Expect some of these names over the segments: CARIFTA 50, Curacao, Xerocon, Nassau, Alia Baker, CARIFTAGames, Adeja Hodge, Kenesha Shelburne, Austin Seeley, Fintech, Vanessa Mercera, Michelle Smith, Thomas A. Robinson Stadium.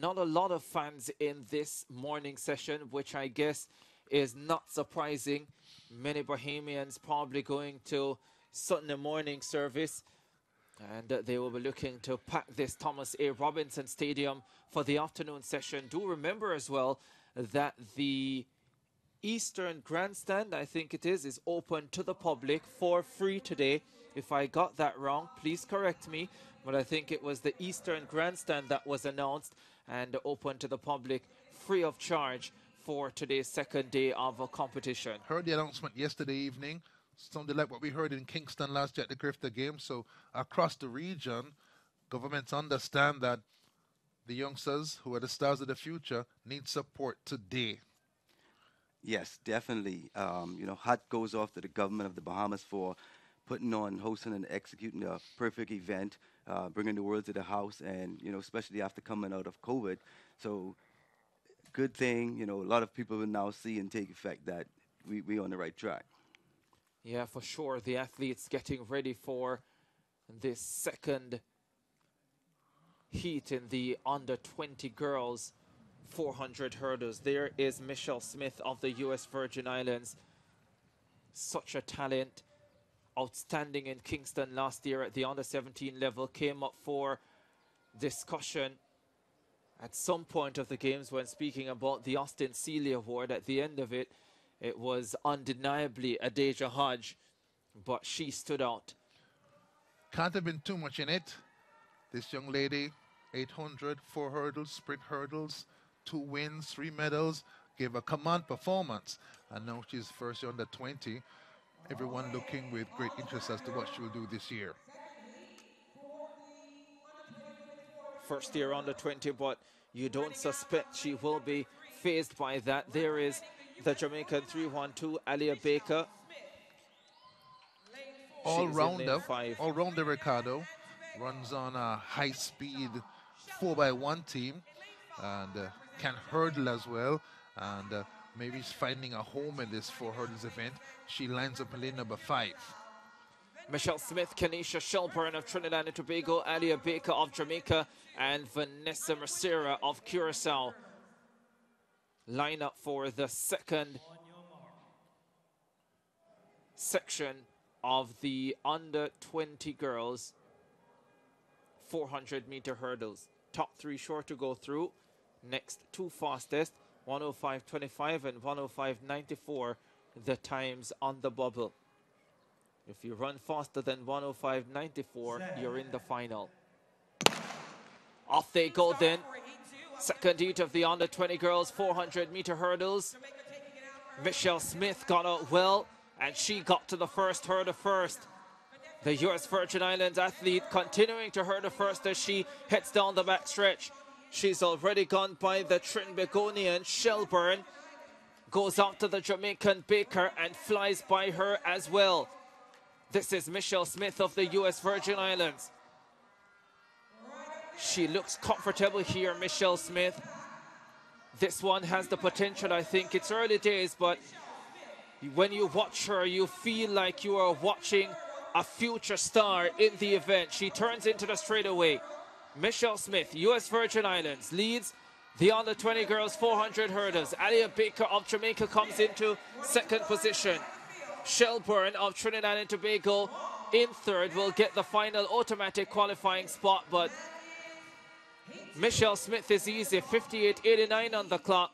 Not a lot of fans in this morning session, which I guess is not surprising. Many Bahamians probably going to Sunday morning service, and they will be looking to pack this Thomas A. Robinson Stadium for the afternoon session. Do remember as well that the Eastern Grandstand, I think it is open to the public for free today. If I got that wrong, please correct me. But I think it was the Eastern Grandstand that was announced and open to the public free of charge for today's second day of a competition. Heard the announcement yesterday evening. Sounded like what we heard in Kingston last year at the CARIFTA game. So across the region, governments understand that the youngsters, who are the stars of the future, need support today. Yes, definitely. You know, hat goes off to the government of the Bahamas for putting on, hosting, and executing a perfect event, bringing the world to the house, and, you know, especially after coming out of COVID. So good thing, you know, a lot of people will now see and take effect that we're on the right track. Yeah, for sure. The athletes getting ready for this second heat in the under-20 girls 400 hurdles. There is Michelle Smith of the U.S. Virgin Islands. Such a talent. Outstanding in Kingston last year at the under-17 level. Came up for discussion at some point of the games when speaking about the Austin Seeley Award. At the end of it, it was undeniably Adeja Hodge, but she stood out. Can't have been too much in it. This young lady, 800, 4 hurdles, sprint hurdles, 2 wins, 3 medals, gave a command performance. And now she's first under 20. Everyone looking with great interest as to what she will do this year. First year under 20, but you don't suspect she will be phased by that. There is the Jamaican 312, Alia Baker. All-rounder Ricardo. Runs on a high-speed 4x1 team and can hurdle as well, and maybe she's finding a home in this 4 hurdles event. She lines up in lane number 5. Michelle Smith, Kenesha Shelburne of Trinidad and Tobago, Alia Baker of Jamaica, and Vanessa Mercera of Curacao line up for the second section of the under-20 girls 400-meter hurdles. Top 3 short to go through. Next 2 fastest, 1:05.25 and 1:05.94, the times on the bubble. If you run faster than 1:05.94, you're in the final. Off they go then. Second heat of the under-20 girls 400-meter hurdles. Michelle Smith got out well, and she got to the first hurdle first. The U.S. Virgin Islands athlete continuing to hurdle first as she heads down the backstretch. She's already gone by the Trinbagonian Shelburne. Goes out to the Jamaican Baker and flies by her as well. This is Michelle Smith of the U.S. Virgin Islands. She looks comfortable here, Michelle Smith. This one has the potential, I think. It's early days, but when you watch her, you feel like you are watching a future star in the event. She turns into the straightaway. Michelle Smith, U.S. Virgin Islands, leads the under-20 girls 400 hurdles. Alia Baker of Jamaica comes into second position. Shelburne of Trinidad and Tobago in third will get the final automatic qualifying spot, but Michelle Smith is easy. 58.89 on the clock.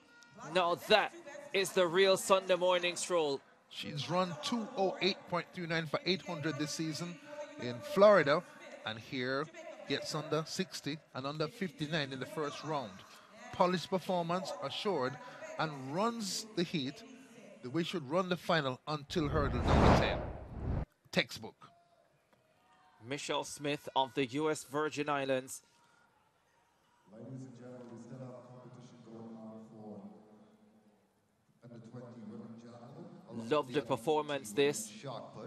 Now that is the real Sunday morning stroll. She's run 2:08.39 for 800 this season in Florida, and here gets under 60 and under 59 in the first round. Polished performance assured, and runs the heat the way she should run the final until hurdle number 10. Textbook. Michelle Smith of the U.S. Virgin Islands. Ladies and gentlemen, we still have competition going on for under 20. Lovely performance this.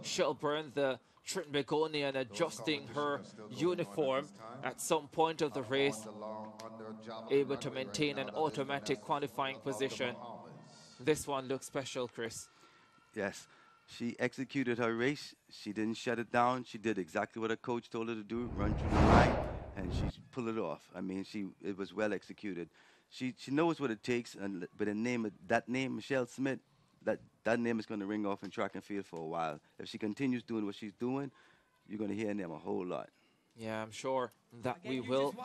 Shelburne, the Trinbagonian, adjusting her uniform at some point of the race, able to maintain an automatic qualifying position. This one looks special, Chris. Yes, she executed her race. She didn't shut it down. She did exactly what her coach told her to do, run through the line, and she pulled it off. I mean, it was well executed. She knows what it takes, and but the name that name Michelle Smith, that name is going to ring off in track and field for a while. If she continues doing what she's doing, you're going to hear her name a whole lot. Yeah, I'm sure that we will.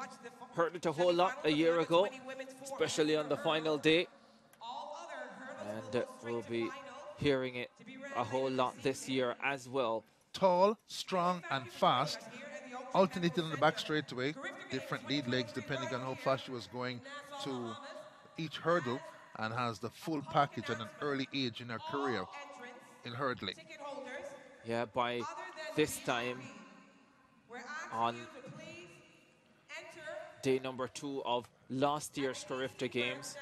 Heard it a whole lot a year ago, especially on the final day. And we'll be hearing it a whole lot this year as well. Tall, strong, and fast. Alternating on the back straightaway. Different lead legs depending on how fast she was going to each hurdle, and has the full package at an early age in her career in hurdling. Yeah, by this time on day number 2 of last year's CARIFTA Games,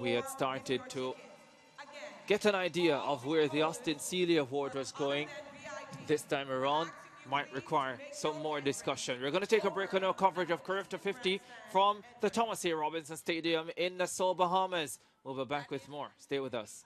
we had started to get an idea of where the Austin Seeley Award was going. This time around might require some more discussion. We're going to take a break on our coverage of CARIFTA 50 from the Thomas A. Robinson Stadium in Nassau, Bahamas. We'll be back with more. Stay with us.